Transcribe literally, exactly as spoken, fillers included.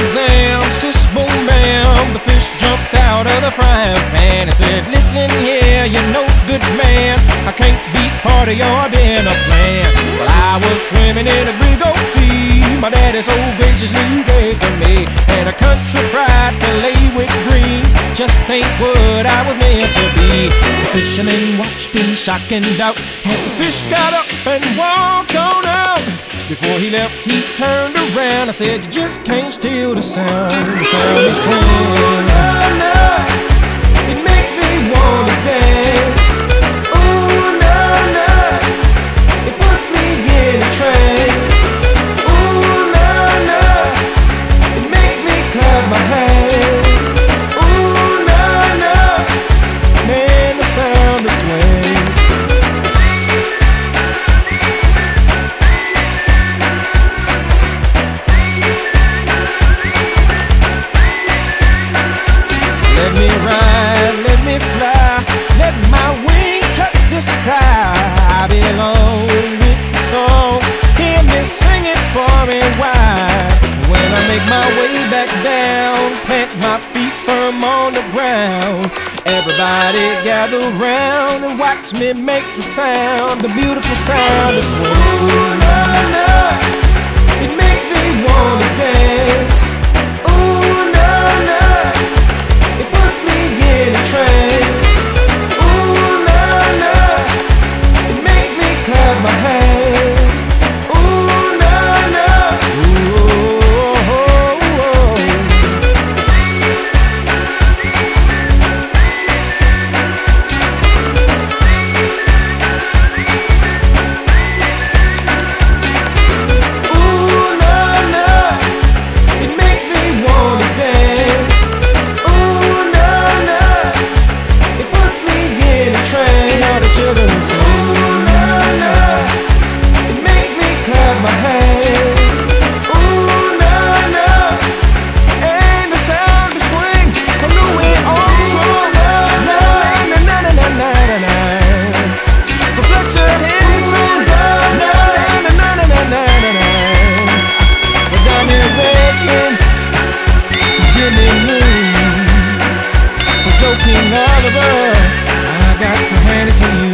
Shazam, shish boom bam, the fish jumped out of the frying pan and said, "Listen here, yeah, you're no good man, I can't be part of your dinner plans." Well, I was swimming in a big old sea, my daddy so graciously gave to me, and a country fried fillet with greens just ain't what I was meant to be. The fishermen watched in shock and doubt as the fish got up and walked on out. Before he left, he turned around. I said, "You just can't steal the sound. The sound is strange. Oh, no, no, it makes me wanna dance. Oh, no, no, it puts me in a trance. Oh, no, no, it makes me clap my hands. Oh, no, no, man, the sound is swing." I belong with the song, hear me sing it far and wide. When I make my way back down, plant my feet firm on the ground, everybody gather round and watch me make the sound, the beautiful sound of swing. Ooh, no, no, it makes me wanna dance. Ooh, no, no, it puts me in a trance. Clap my hands. Ooh, na na. Ooh, oh, oh, oh. Ooh, na na. It makes me wanna dance. Ooh, na na. It puts me in a trance. Now the children sing. Clap my hands, ooh na na, and the sound of swing from Louis Armstrong, na na na na na na na na, from Fletcher Henderson, na na na na na na na na, from Donnie Redman, Jimmy Moon, from Joe King Oliver. I got to hand it to you.